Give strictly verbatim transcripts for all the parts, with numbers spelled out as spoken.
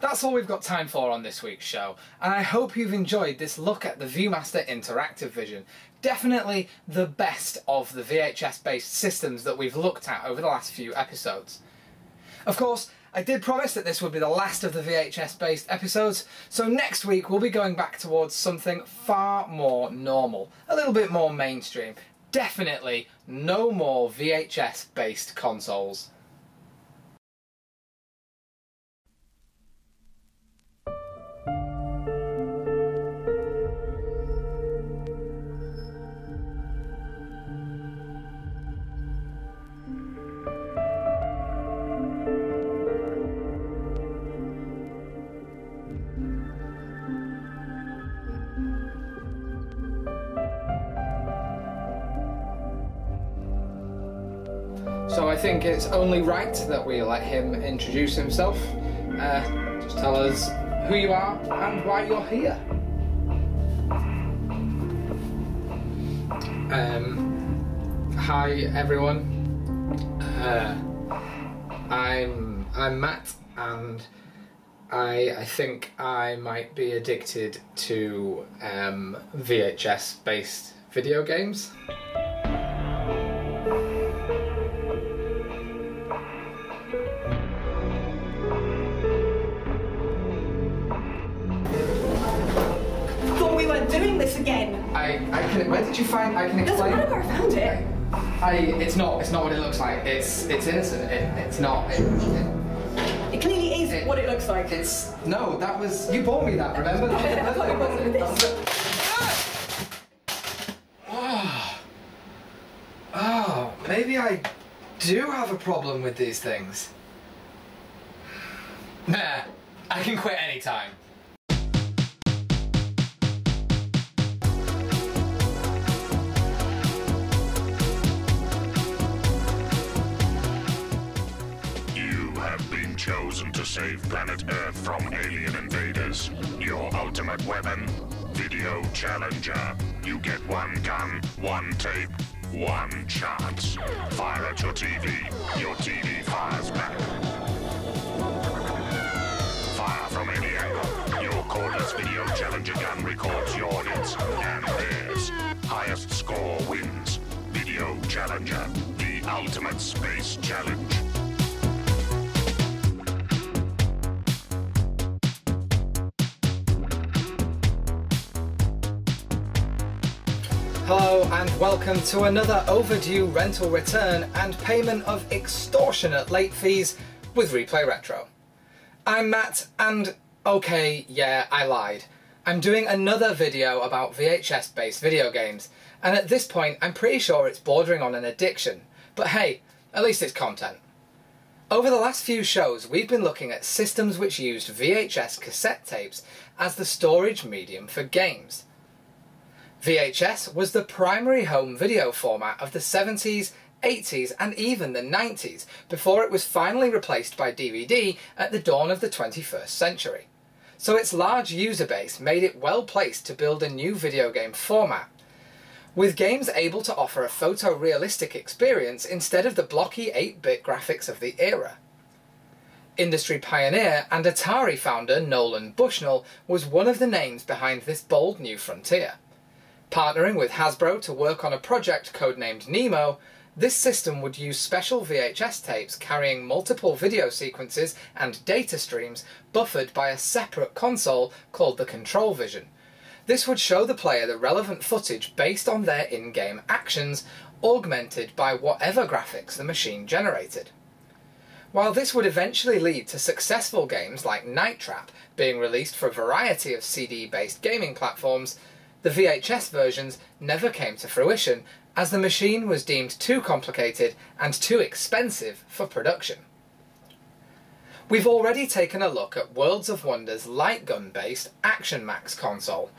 That's all we've got time for on this week's show, and I hope you've enjoyed this look at the ViewMaster Interactive Vision. Definitely the best of the V H S-based systems that we've looked at over the last few episodes. Of course, I did promise that this would be the last of the V H S-based episodes, so next week we'll be going back towards something far more normal, a little bit more mainstream. Definitely no more V H S-based consoles. So I think it's only right that we let him introduce himself. Uh, just tell us who you are and why you're here. Um, hi everyone. Uh, I'm I'm Matt, and I I think I might be addicted to um, V H S-based video games. Where did you find? I can explain. That's where I found it. I, I. It's not. It's not what it looks like. It's. It's innocent. It, it's not. It, it, it clearly is it, what it looks like. It's. No, that was. You bought me that. Remember? That was, that was, that was, oh. Oh. Maybe I do have a problem with these things. Nah. I can quit anytime. Chosen to save planet Earth from alien invaders. Your ultimate weapon, Video Challenger. You get one gun, one tape, one chance. Fire at your T V. Your T V fires back. Fire from any angle. Your cordless Video Challenger gun records your hits and theirs. Highest score wins. Video Challenger, the ultimate space challenge. Hello and welcome to another overdue rental return and payment of extortionate late fees with Replay Retro. I'm Matt, and okay, yeah, I lied. I'm doing another video about V H S-based video games, and at this point I'm pretty sure it's bordering on an addiction, but hey, at least it's content. Over the last few shows we've been looking at systems which used V H S cassette tapes as the storage medium for games. V H S was the primary home video format of the seventies, eighties and even the nineties before it was finally replaced by D V D at the dawn of the twenty-first century. So its large user base made it well placed to build a new video game format, with games able to offer a photorealistic experience instead of the blocky eight bit graphics of the era. Industry pioneer and Atari founder Nolan Bushnell was one of the names behind this bold new frontier. Partnering with Hasbro to work on a project codenamed Nemo, this system would use special V H S tapes carrying multiple video sequences and data streams buffered by a separate console called the Control Vision. This would show the player the relevant footage based on their in-game actions, augmented by whatever graphics the machine generated. While this would eventually lead to successful games like Night Trap being released for a variety of C D-based gaming platforms, the V H S versions never came to fruition, as the machine was deemed too complicated and too expensive for production. We've already taken a look at Worlds of Wonder's light gun-based Action Max console,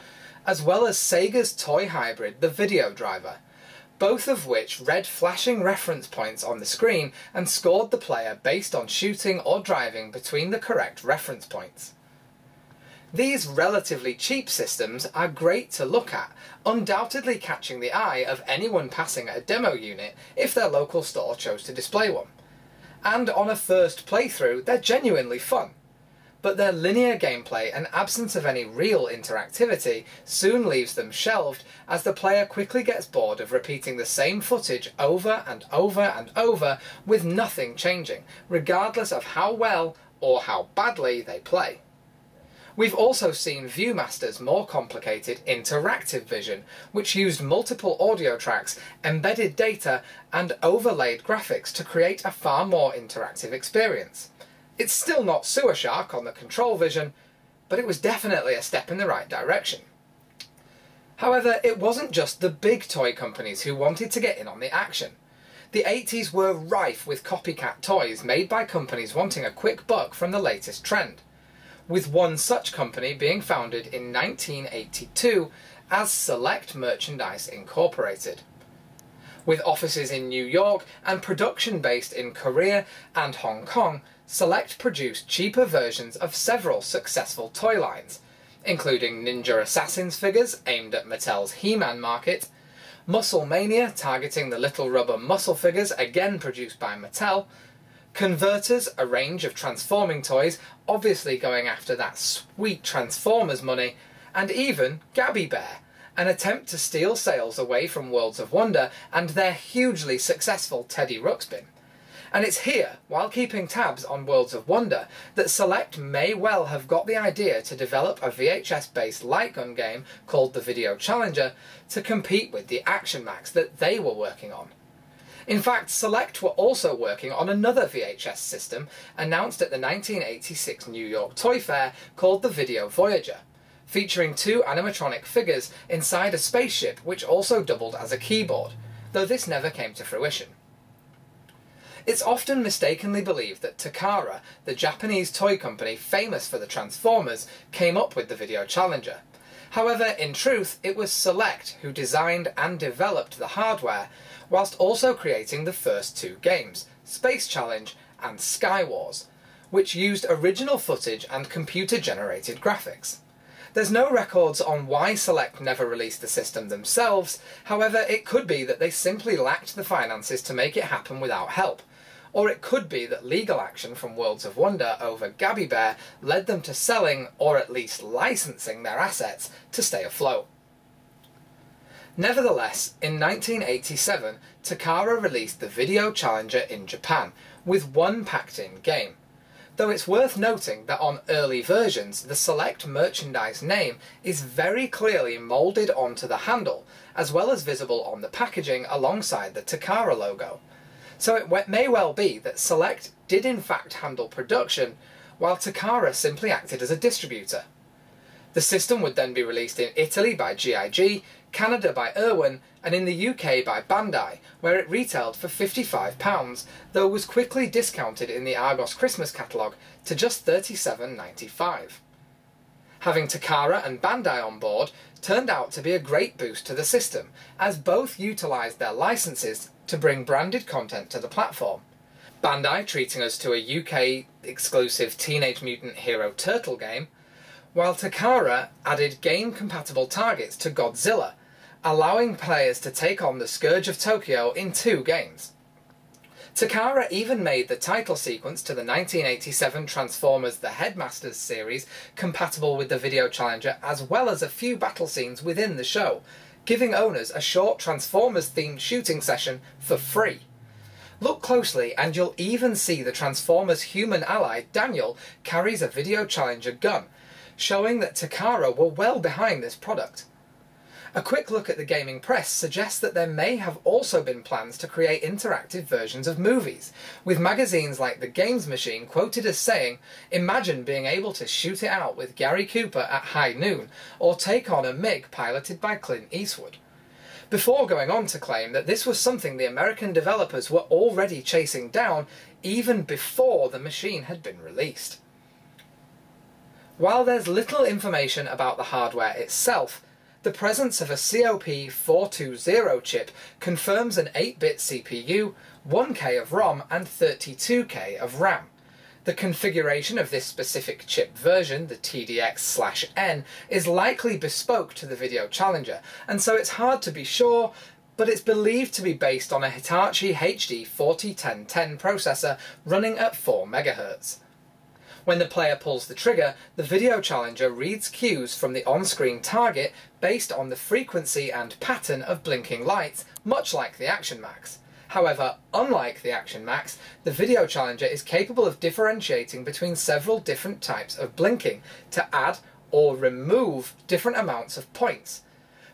as well as Sega's toy hybrid, the Video Driver, both of which read flashing reference points on the screen and scored the player based on shooting or driving between the correct reference points. These relatively cheap systems are great to look at, undoubtedly catching the eye of anyone passing at a demo unit if their local store chose to display one. And on a first playthrough, they're genuinely fun. but their linear gameplay and absence of any real interactivity soon leaves them shelved, as the player quickly gets bored of repeating the same footage over and over and over with nothing changing, regardless of how well or how badly they play. We've also seen ViewMaster's more complicated interactive vision, which used multiple audio tracks, embedded data and overlaid graphics to create a far more interactive experience. It's still not Sewer Shark on the Control Vision, but it was definitely a step in the right direction. However, it wasn't just the big toy companies who wanted to get in on the action. The eighties were rife with copycat toys made by companies wanting a quick buck from the latest trend, with one such company being founded in nineteen eighty-two as Select Merchandise Incorporated. With offices in New York and production based in Korea and Hong Kong, Select produced cheaper versions of several successful toy lines, including Ninja Assassins figures aimed at Mattel's He-Man market, Muscle Mania targeting the Little Rubber Muscle figures again produced by Mattel, Converters, a range of transforming toys, obviously going after that sweet Transformers money, and even Gabby Bear, an attempt to steal sales away from Worlds of Wonder and their hugely successful Teddy Ruxpin. And it's here, while keeping tabs on Worlds of Wonder, that Select may well have got the idea to develop a V H S-based light gun game called the Video Challenger to compete with the Action Max that they were working on. In fact, Select were also working on another V H S system announced at the nineteen eighty-six New York Toy Fair called the Video Voyager, featuring two animatronic figures inside a spaceship which also doubled as a keyboard, though this never came to fruition. It's often mistakenly believed that Takara, the Japanese toy company famous for the Transformers, came up with the Video Challenger. However, in truth, it was Select who designed and developed the hardware, whilst also creating the first two games, Space Challenge and Sky Wars, which used original footage and computer-generated graphics. There's no records on why Select never released the system themselves, however it could be that they simply lacked the finances to make it happen without help, or it could be that legal action from Worlds of Wonder over Gabby Bear led them to selling, or at least licensing, their assets to stay afloat. Nevertheless, in nineteen eighty-seven, Takara released the Video Challenger in Japan, with one packed-in game, though it's worth noting that on early versions the Select Merchandise name is very clearly moulded onto the handle, as well as visible on the packaging alongside the Takara logo, so it may well be that Select did in fact handle production, while Takara simply acted as a distributor. The system would then be released in Italy by G I G, Canada by Irwin, and in the U K by Bandai, where it retailed for fifty-five pounds, though was quickly discounted in the Argos Christmas catalogue to just thirty-seven ninety-five. Having Takara and Bandai on board turned out to be a great boost to the system, as both utilised their licences to bring branded content to the platform. Bandai treating us to a U K exclusive Teenage Mutant Hero Turtle game, while Takara added game-compatible targets to Godzilla, allowing players to take on the Scourge of Tokyo in two games. Takara even made the title sequence to the nineteen eighty-seven Transformers The Headmasters series compatible with the Video Challenger, as well as a few battle scenes within the show, giving owners a short Transformers-themed shooting session for free. Look closely and you'll even see the Transformers' human ally Daniel carries a Video Challenger gun, showing that Takara were well behind this product. A quick look at the gaming press suggests that there may have also been plans to create interactive versions of movies, with magazines like The Games Machine quoted as saying, "Imagine being able to shoot it out with Gary Cooper at high noon, or take on a MiG piloted by Clint Eastwood," before going on to claim that this was something the American developers were already chasing down even before the machine had been released. While there's little information about the hardware itself, the presence of a C O P four two zero chip confirms an eight bit C P U, one K of ROM and thirty-two K of RAM. The configuration of this specific chip version, the T D X N, is likely bespoke to the Video Challenger, and so it's hard to be sure, but it's believed to be based on a Hitachi H D forty ten ten processor running at four megahertz. When the player pulls the trigger, the Video Challenger reads cues from the on-screen target based on the frequency and pattern of blinking lights, much like the Action Max. However, unlike the Action Max, the Video Challenger is capable of differentiating between several different types of blinking to add or remove different amounts of points.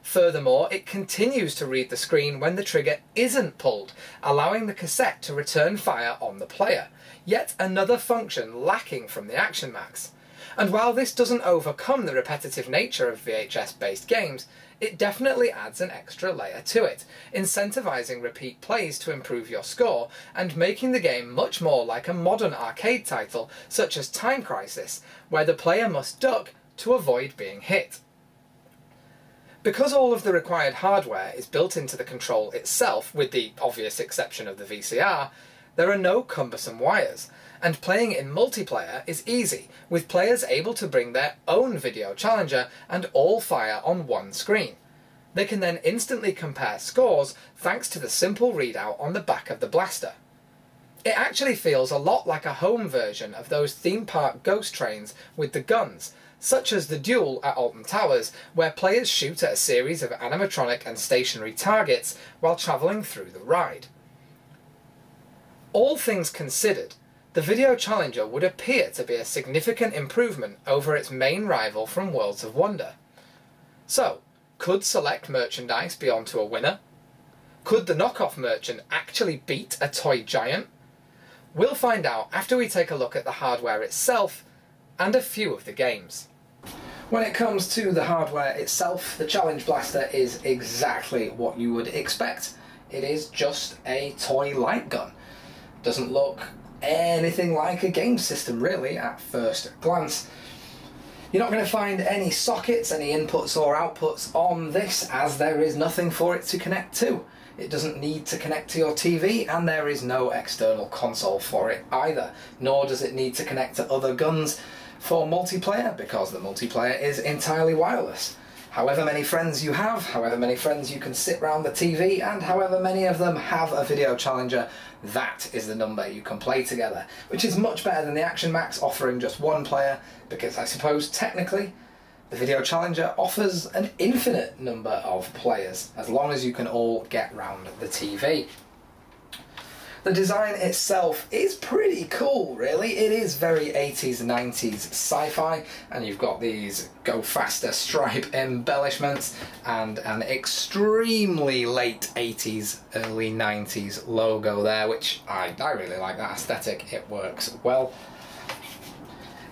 Furthermore, it continues to read the screen when the trigger isn't pulled, allowing the cassette to return fire on the player, yet another function lacking from the Action Max. And while this doesn't overcome the repetitive nature of V H S-based games, it definitely adds an extra layer to it, incentivizing repeat plays to improve your score and making the game much more like a modern arcade title such as Time Crisis, where the player must duck to avoid being hit. Because all of the required hardware is built into the control itself, with the obvious exception of the V C R, there are no cumbersome wires, and playing in multiplayer is easy, with players able to bring their own Video Challenger and all fire on one screen. They can then instantly compare scores thanks to the simple readout on the back of the blaster. It actually feels a lot like a home version of those theme park ghost trains with the guns, such as the duel at Alton Towers, where players shoot at a series of animatronic and stationary targets while travelling through the ride. All things considered, the Video Challenger would appear to be a significant improvement over its main rival from Worlds of Wonder. So, could Select Merchandise be onto a winner? Could the knockoff merchant actually beat a toy giant? We'll find out after we take a look at the hardware itself and a few of the games. When it comes to the hardware itself, the Challenge Blaster is exactly what you would expect. It is just a toy light gun. Doesn't look anything like a game system really at first glance. You're not going to find any sockets, any inputs or outputs on this, as there is nothing for it to connect to. It doesn't need to connect to your T V, and there is no external console for it either, nor does it need to connect to other guns for multiplayer, because the multiplayer is entirely wireless. However many friends you have, however many friends you can sit round the T V, and however many of them have a Video Challenger, that is the number you can play together, which is much better than the Action Max offering just one player, because I suppose technically the Video Challenger offers an infinite number of players, as long as you can all get round the T V. The design itself is pretty cool, really. It is very eighties, nineties sci-fi, and you've got these go faster stripe embellishments and an extremely late eighties, early nineties logo there, which I, I really like that aesthetic. It works well.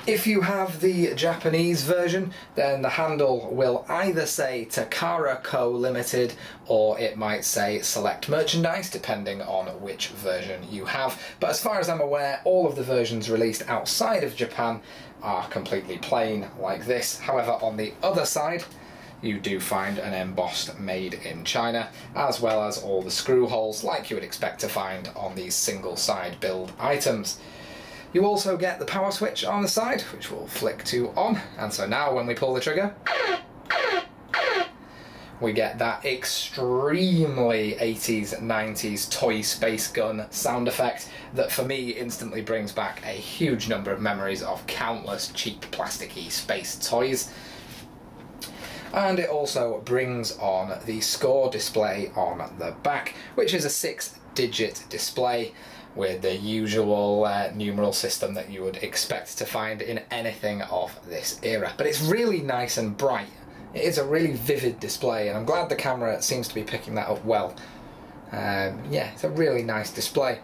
If you have the Japanese version, then the handle will either say Takara Co Limited, or it might say Select Merchandise, depending on which version you have. But as far as I'm aware, all of the versions released outside of Japan are completely plain like this. However, on the other side, you do find an embossed made in China, as well as all the screw holes like you would expect to find on these single side build items. You also get the power switch on the side, which we'll flick to on, and so now when we pull the trigger, we get that extremely eighties, nineties toy space gun sound effect that for me instantly brings back a huge number of memories of countless cheap plasticky space toys. And it also brings on the score display on the back, which is a six-digit display, with the usual uh, numeral system that you would expect to find in anything of this era. But it's really nice and bright. It is a really vivid display, and I'm glad the camera seems to be picking that up well. Um, yeah, it's a really nice display.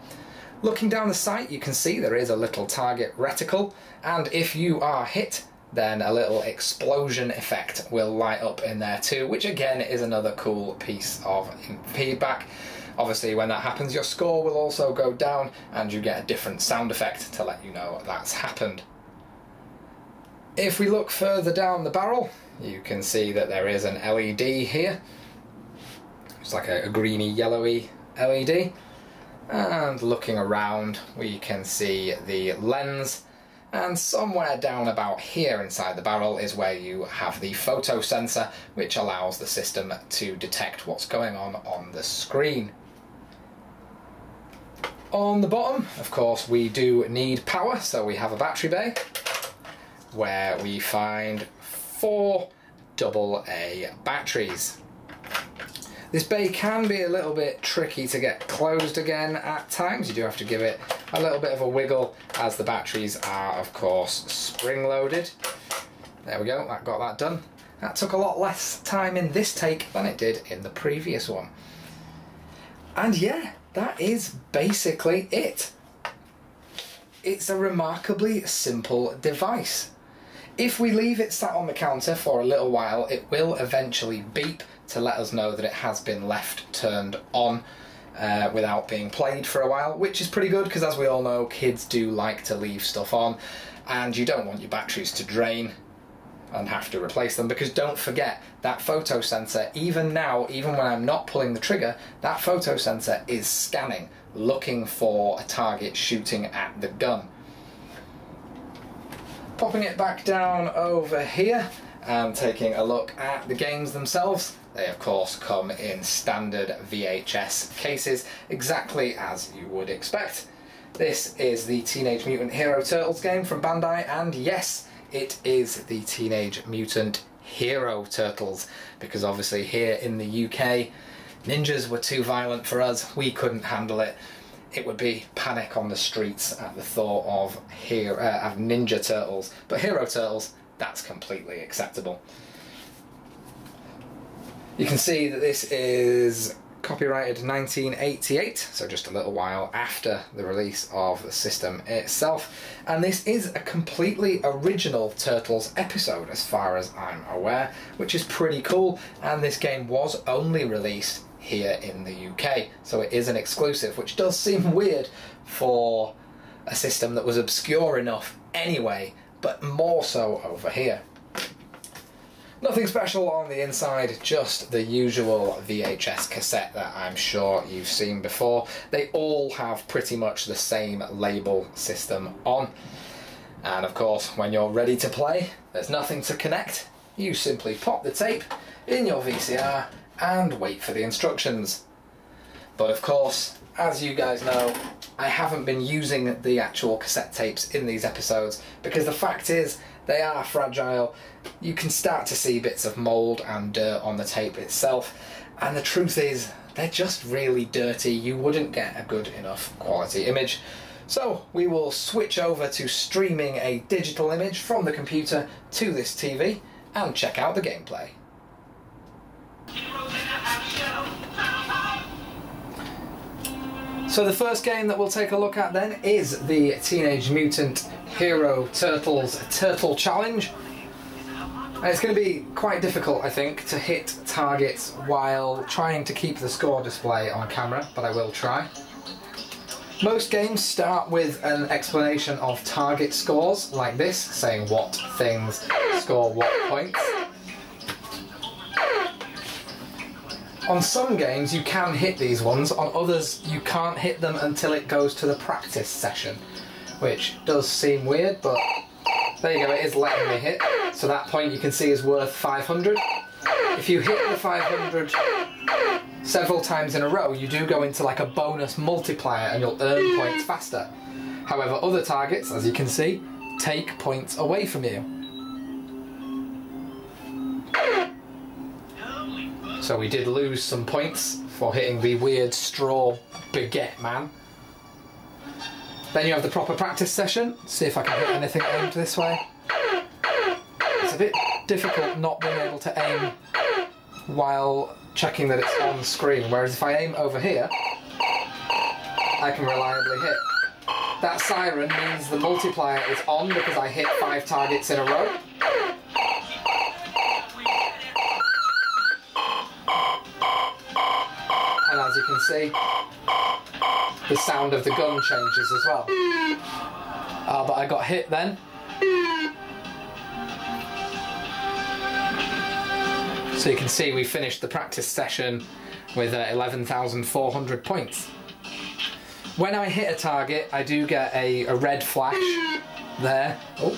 Looking down the sight, you can see there is a little target reticle, and if you are hit, then a little explosion effect will light up in there too, which again is another cool piece of feedback. Obviously, when that happens, your score will also go down and you get a different sound effect to let you know that's happened. If we look further down the barrel, you can see that there is an L E D here. It's like a, a greeny yellowy L E D. And looking around, we can see the lens. And somewhere down about here inside the barrel is where you have the photo sensor, which allows the system to detect what's going on on the screen. On the bottom, of course, we do need power, so we have a battery bay. where we find four double A batteries. This bay can be a little bit tricky to get closed again at times. You do have to give it a little bit of a wiggle, as the batteries are, of course, spring-loaded. There we go, that got that done. That took a lot less time in this take than it did in the previous one. And yeah, that is basically it. It's a remarkably simple device. If we leave it sat on the counter for a little while, it will eventually beep to let us know that it has been left turned on uh, without being played for a while, which is pretty good because, as we all know, kids do like to leave stuff on, and you don't want your batteries to drain and have to replace them, because don't forget that photo sensor, even now, even when I'm not pulling the trigger, that photo sensor is scanning, looking for a target, shooting at the gun. Popping it back down over here and taking a look at the games themselves. They of course come in standard V H S cases, exactly as you would expect. This is the Teenage Mutant Hero Turtles game from Bandai, and yes, it is the Teenage Mutant Hero Turtles, because obviously here in the U K, ninjas were too violent for us, we couldn't handle it. It would be panic on the streets at the thought of, hero, uh, of Ninja Turtles, but Hero Turtles, that's completely acceptable. You can see that this is copyrighted nineteen eighty-eight, so just a little while after the release of the system itself, and this is a completely original Turtles episode as far as I'm aware, which is pretty cool, and this game was only released here in the U K, so it is an exclusive, which does seem weird for a system that was obscure enough anyway, but more so over here. Nothing special on the inside, just the usual V H S cassette that I'm sure you've seen before. They all have pretty much the same label system on. And of course, when you're ready to play, there's nothing to connect. You simply pop the tape in your V C R and wait for the instructions. But of course, as you guys know, I haven't been using the actual cassette tapes in these episodes, because the fact is, they are fragile. You can start to see bits of mould and dirt on the tape itself, and the truth is they're just really dirty. You wouldn't get a good enough quality image. So we will switch over to streaming a digital image from the computer to this T V and check out the gameplay. So the first game that we'll take a look at then is the Teenage Mutant Hero Turtles Turtle Challenge. And it's going to be quite difficult, I think, to hit targets while trying to keep the score display on camera, but I will try. Most games start with an explanation of target scores, like this, saying what things score what points. On some games you can hit these ones, on others you can't hit them until it goes to the practice session, which does seem weird, but there you go, it is letting me hit. So that point you can see is worth five hundred. If you hit the five hundred several times in a row, you do go into like a bonus multiplier and you'll earn points faster. However, other targets, as you can see, take points away from you. So we did lose some points for hitting the weird straw baguette man. Then you have the proper practice session. See if I can hit anything aimed this way. It's a bit difficult not being able to aim while checking that it's on screen, whereas if I aim over here, I can reliably hit. That siren means the multiplier is on because I hit five targets in a row. And as you can see, the sound of the gun changes as well. Ah, uh, but I got hit then. So you can see we finished the practice session with uh, eleven thousand four hundred points. When I hit a target, I do get a, a red flash there. Oh.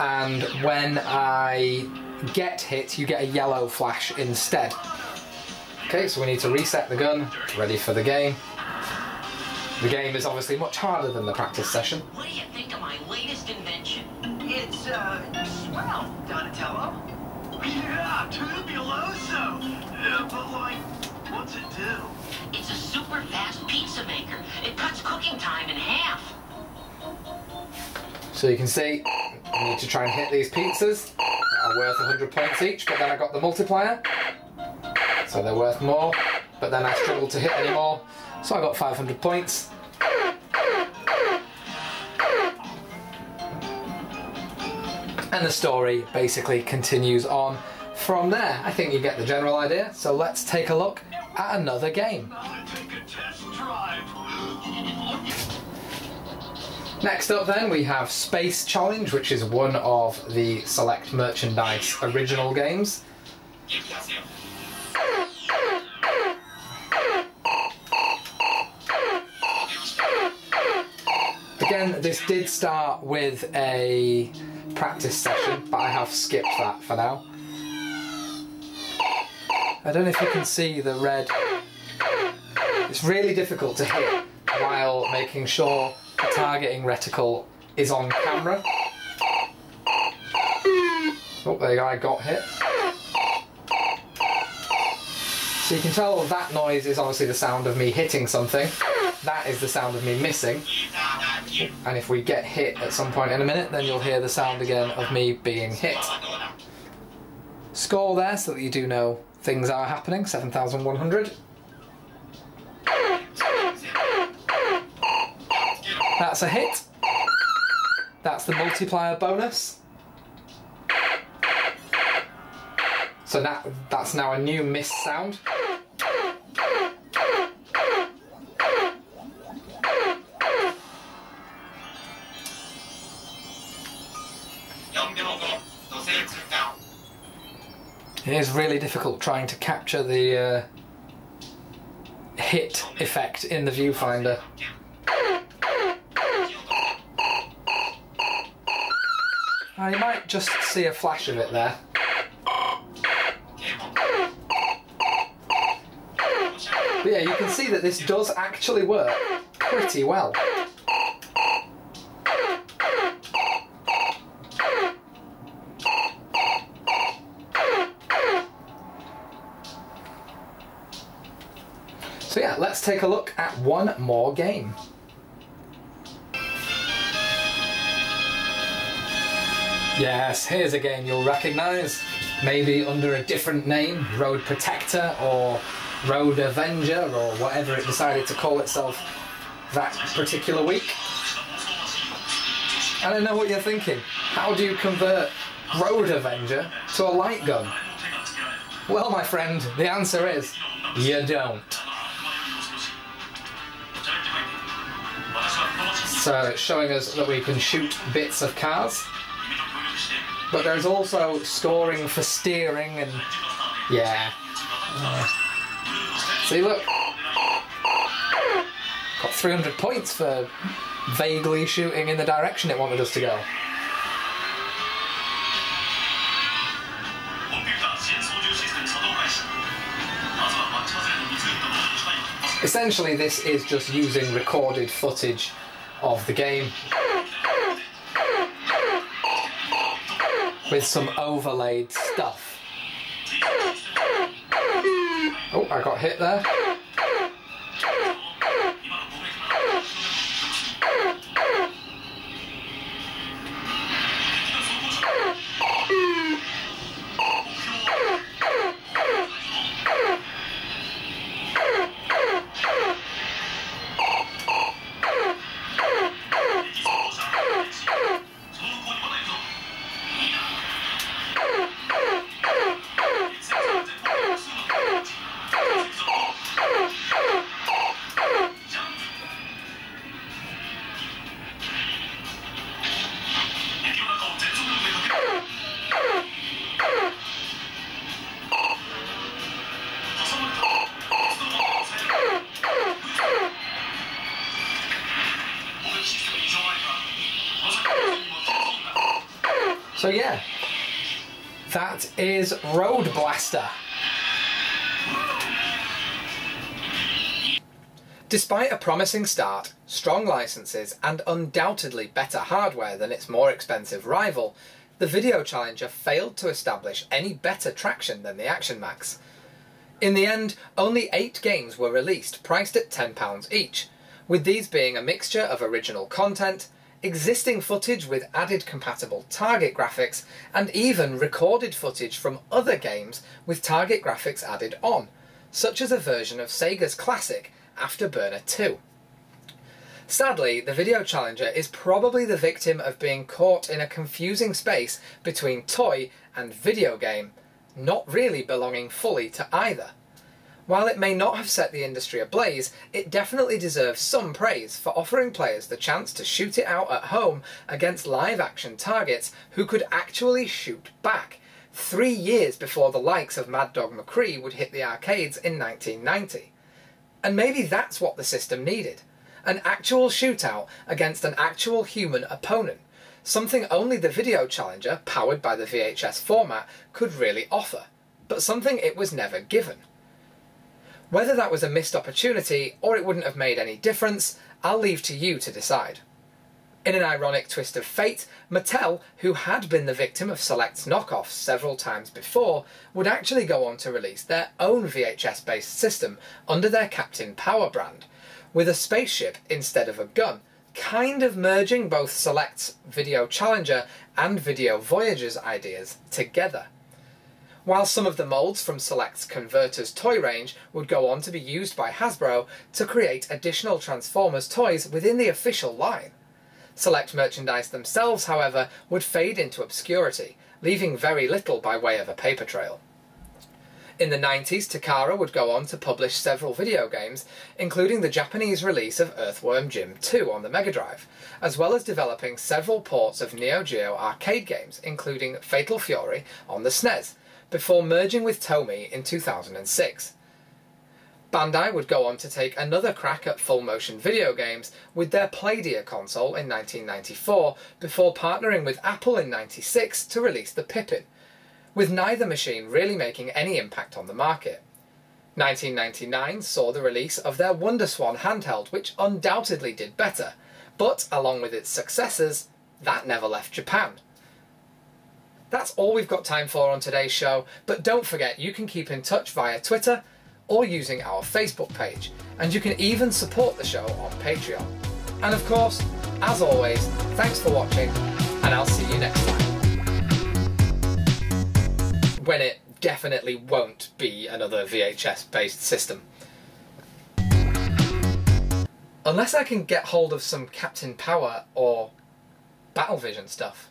And when I get hit, you get a yellow flash instead. Okay, so we need to reset the gun, ready for the game. The game is obviously much harder than the practice session. What do you think of my latest invention? It's, uh, swell, Donatello. Yeah, tubuloso. Uh, but, like, what's it do? It's a super fast pizza maker. It cuts cooking time in half. So you can see, I need to try and hit these pizzas. That are worth one hundred points each, but then I got the multiplier. So they're worth more, but then I struggled to hit any more. So I got five hundred points. And the story basically continues on from there. I think you get the general idea. So let's take a look at another game. Next up then we have Space Challenge, which is one of the Select Merchandise original games. Again, this did start with a practice session, but I have skipped that for now. I don't know if you can see the red. It's really difficult to hit while making sure the targeting reticle is on camera. Oh, there you go, I got hit. So you can tell that noise is obviously the sound of me hitting something. That is the sound of me missing. And if we get hit at some point in a minute, then you'll hear the sound again of me being hit. Score there so that you do know things are happening, seven thousand one hundred. That's a hit. That's the multiplier bonus. So that, that's now a new miss sound. It is really difficult trying to capture the uh, hit effect in the viewfinder. I might just see a flash of it there. But yeah, you can see that this does actually work pretty well. So yeah, let's take a look at one more game. Yes, here's a game you'll recognise, maybe under a different name, Road Protector or Road Avenger or whatever it decided to call itself that particular week. And I know what you're thinking, how do you convert Road Avenger to a light gun? Well, my friend, the answer is, you don't. So it's showing us that we can shoot bits of cars. But there's also scoring for steering and, yeah. Uh, see, look. Got three hundred points for vaguely shooting in the direction it wanted us to go. Essentially, this is just using recorded footage of the game, with some overlaid stuff. Oh, I got hit there. So yeah, that is Road Blaster. Despite a promising start, strong licenses, and undoubtedly better hardware than its more expensive rival, the Video Challenger failed to establish any better traction than the Action Max. In the end, only eight games were released, priced at ten pounds each, with these being a mixture of original content, existing footage with added compatible target graphics, and even recorded footage from other games with target graphics added on, such as a version of Sega's classic, Afterburner two. Sadly, the Video Challenger is probably the victim of being caught in a confusing space between toy and video game, not really belonging fully to either. While it may not have set the industry ablaze, it definitely deserves some praise for offering players the chance to shoot it out at home against live-action targets who could actually shoot back, three years before the likes of Mad Dog McCree would hit the arcades in nineteen ninety. And maybe that's what the system needed, an actual shootout against an actual human opponent, something only the Video Challenger, powered by the V H S format, could really offer, but something it was never given. Whether that was a missed opportunity or it wouldn't have made any difference, I'll leave to you to decide. In an ironic twist of fate, Mattel, who had been the victim of Select's knockoffs several times before, would actually go on to release their own V H S-based system under their Captain Power brand, with a spaceship instead of a gun, kind of merging both Select's Video Challenger and Video Voyager's ideas together. While some of the moulds from Select's Converters toy range would go on to be used by Hasbro to create additional Transformers toys within the official line. Select Merchandise themselves, however, would fade into obscurity, leaving very little by way of a paper trail. In the nineties, Takara would go on to publish several video games, including the Japanese release of Earthworm Jim two on the Mega Drive, as well as developing several ports of Neo Geo arcade games, including Fatal Fury on the S N E S, before merging with Tomy in two thousand six. Bandai would go on to take another crack at full-motion video games with their Playdia console in nineteen ninety-four, before partnering with Apple in ninety-six to release the Pippin, with neither machine really making any impact on the market. nineteen ninety-nine saw the release of their WonderSwan handheld, which undoubtedly did better, but along with its successors, that never left Japan. That's all we've got time for on today's show, but don't forget you can keep in touch via Twitter, or using our Facebook page, and you can even support the show on Patreon. And of course, as always, thanks for watching, and I'll see you next time. When it definitely won't be another V H S-based system. Unless I can get hold of some Captain Power or Battle Vision stuff.